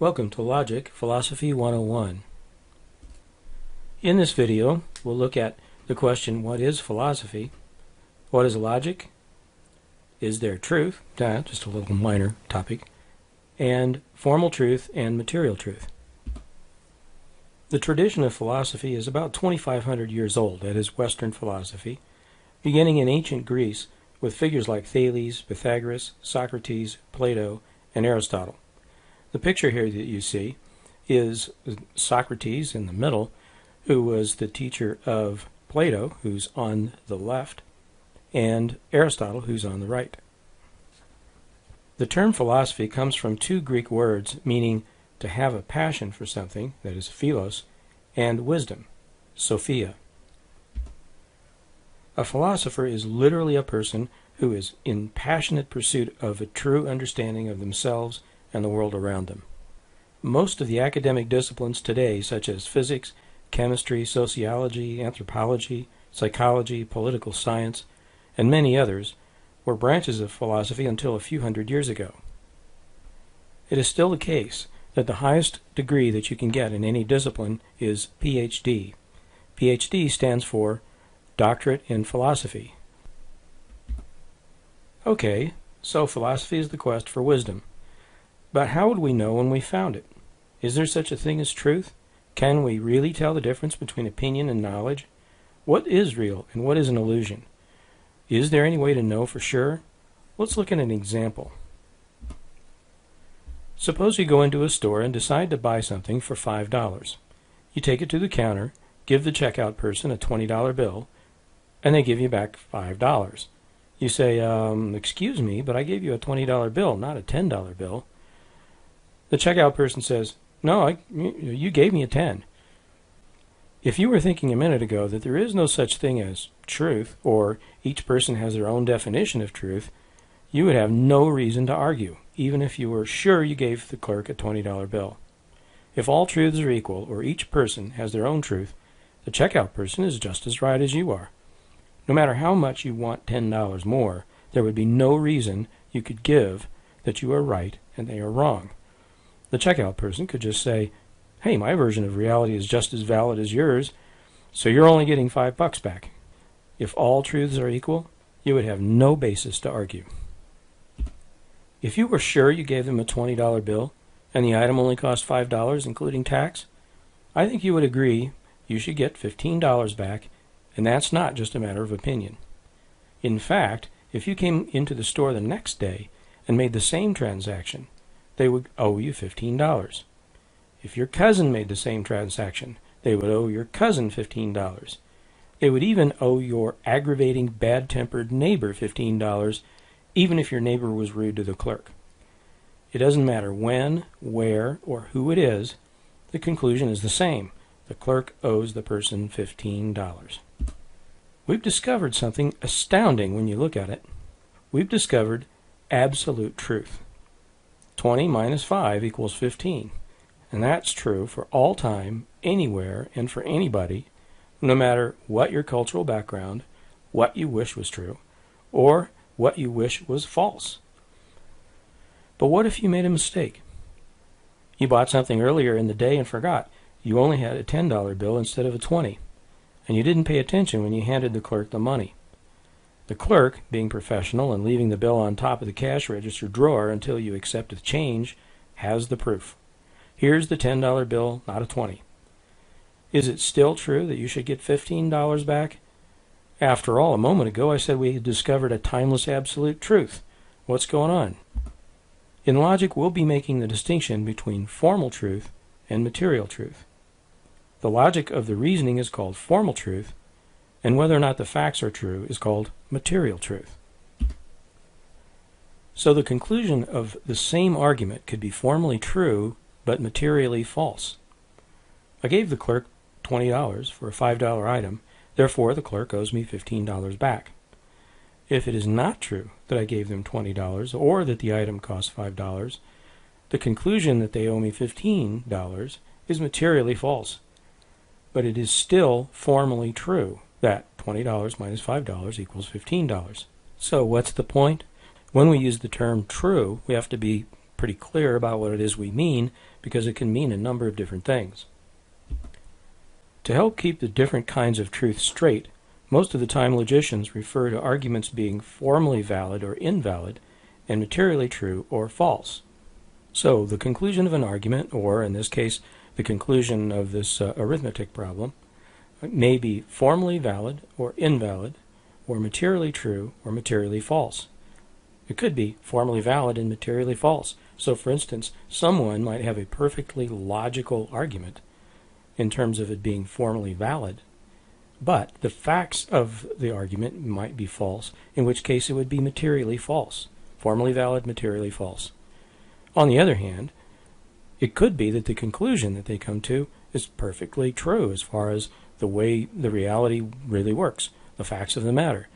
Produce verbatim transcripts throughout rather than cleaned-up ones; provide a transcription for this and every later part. Welcome to Logic Philosophy one oh one. In this video, we'll look at the question, what is philosophy? What is logic? Is there truth? Nah, just a little minor topic. And formal truth and material truth. The tradition of philosophy is about twenty-five hundred years old, that is Western philosophy, beginning in ancient Greece with figures like Thales, Pythagoras, Socrates, Plato, and Aristotle. The picture here that you see is Socrates in the middle, who was the teacher of Plato, who's on the left, and Aristotle, who's on the right. The term philosophy comes from two Greek words meaning to have a passion for something, that is philos, and wisdom, Sophia. A philosopher is literally a person who is in passionate pursuit of a true understanding of themselves and the world around them. Most of the academic disciplines today, such as physics, chemistry, sociology, anthropology, psychology, political science, and many others, were branches of philosophy until a few hundred years ago. It is still the case that the highest degree that you can get in any discipline is P H D. P H D stands for Doctorate in Philosophy. Okay, so philosophy is the quest for wisdom. But how would we know when we found it? Is there such a thing as truth? Can we really tell the difference between opinion and knowledge? What is real and what is an illusion? Is there any way to know for sure? Let's look at an example. Suppose you go into a store and decide to buy something for five dollars. You take it to the counter, give the checkout person a twenty dollar bill, and they give you back five dollars. You say, um, excuse me, but I gave you a twenty dollar bill, not a ten dollar bill. The checkout person says, no, I, you gave me a ten. If you were thinking a minute ago that there is no such thing as truth, or each person has their own definition of truth, you would have no reason to argue, even if you were sure you gave the clerk a twenty dollar bill. If all truths are equal, or each person has their own truth, the checkout person is just as right as you are. No matter how much you want ten dollars more, there would be no reason you could give that you are right and they are wrong. The checkout person could just say, hey, my version of reality is just as valid as yours, so you're only getting five bucks back. If all truths are equal, you would have no basis to argue. If you were sure you gave them a twenty dollar bill and the item only cost five dollars including tax, I think you would agree you should get fifteen dollars back, and that's not just a matter of opinion. In fact, if you came into the store the next day and made the same transaction, they would owe you fifteen dollars. If your cousin made the same transaction, they would owe your cousin fifteen dollars. They would even owe your aggravating, bad-tempered neighbor fifteen dollars, even if your neighbor was rude to the clerk. It doesn't matter when, where, or who it is, the conclusion is the same. The clerk owes the person fifteen dollars. We've discovered something astounding when you look at it. We've discovered absolute truth. twenty minus five equals fifteen. And that's true for all time, anywhere, and for anybody, no matter what your cultural background, what you wish was true, or what you wish was false. But what if you made a mistake? You bought something earlier in the day and forgot. You only had a ten dollar bill instead of a twenty, and you didn't pay attention when you handed the clerk the money. The clerk, being professional and leaving the bill on top of the cash register drawer until you accept the change, has the proof. Here's the ten dollar bill, not a twenty. Is it still true that you should get fifteen dollars back? After all, a moment ago I said we had discovered a timeless absolute truth. What's going on? In logic, we'll be making the distinction between formal truth and material truth. The logic of the reasoning is called formal truth, and whether or not the facts are true is called material truth. So the conclusion of the same argument could be formally true, but materially false. I gave the clerk twenty dollars for a five dollar item, therefore the clerk owes me fifteen dollars back. If it is not true that I gave them twenty dollars or that the item cost five dollars, the conclusion that they owe me fifteen dollars is materially false. But it is still formally true that twenty dollars minus five dollars equals fifteen dollars. So what's the point? When we use the term true, we have to be pretty clear about what it is we mean, because it can mean a number of different things. To help keep the different kinds of truth straight, most of the time logicians refer to arguments being formally valid or invalid, and materially true or false. So the conclusion of an argument, or in this case, the conclusion of this uh, arithmetic problem, may be formally valid or invalid, or materially true or materially false. It could be formally valid and materially false. So for instance, someone might have a perfectly logical argument in terms of it being formally valid, but the facts of the argument might be false, in which case it would be materially false. Formally valid, materially false. On the other hand, it could be that the conclusion that they come to is perfectly true as far as the way the reality really works, the facts of the matter.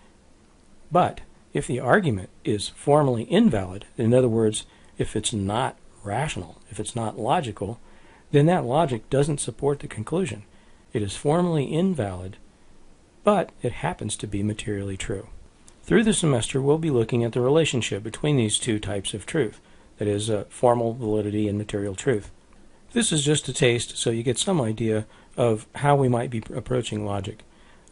But if the argument is formally invalid, in other words, if it's not rational, if it's not logical, then that logic doesn't support the conclusion. It is formally invalid, but it happens to be materially true. Through the semester, we'll be looking at the relationship between these two types of truth, that is, uh, formal validity and material truth. This is just a taste, so you get some idea of how we might be approaching logic.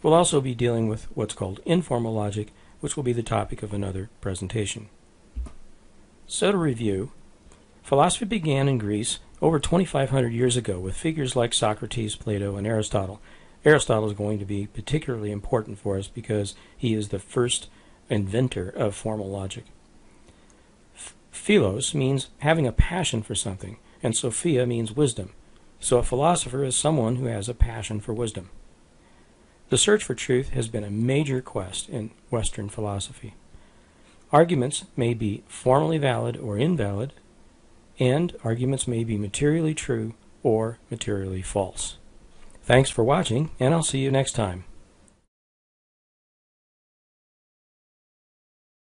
We'll also be dealing with what's called informal logic, which will be the topic of another presentation. So to review, philosophy began in Greece over twenty-five hundred years ago with figures like Socrates, Plato, and Aristotle. Aristotle is going to be particularly important for us because he is the first inventor of formal logic. Philos means having a passion for something, and Sophia means wisdom. So a philosopher is someone who has a passion for wisdom. The search for truth has been a major quest in Western philosophy. Arguments may be formally valid or invalid, and arguments may be materially true or materially false. Thanks for watching, and I'll see you next time.